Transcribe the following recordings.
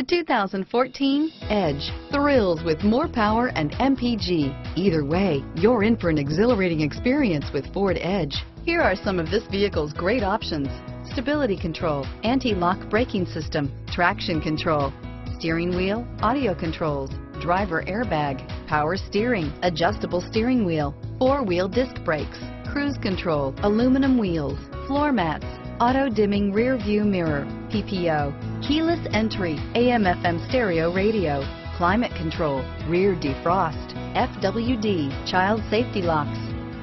The 2014 Edge thrills with more power and MPG. Either way, you're in for an exhilarating experience with Ford Edge. Here are some of this vehicle's great options: stability control, anti-lock braking system, traction control, steering wheel audio controls, driver airbag, power steering, adjustable steering wheel, four-wheel disc brakes, cruise control, aluminum wheels, floor mats, auto-dimming rear-view mirror, PPO, keyless entry, AM/FM stereo radio, climate control, rear defrost, FWD, child safety locks,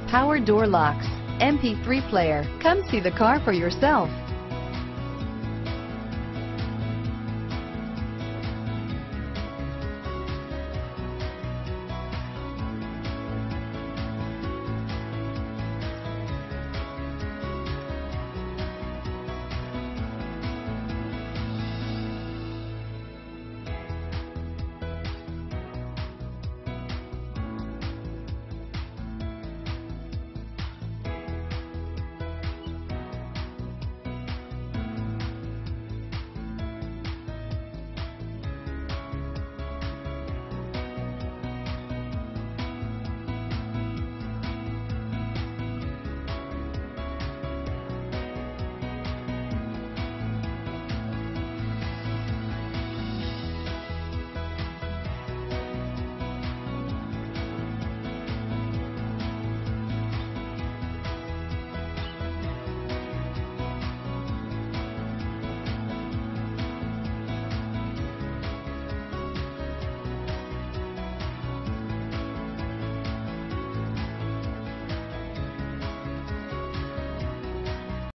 power door locks, MP3 player. Come see the car for yourself.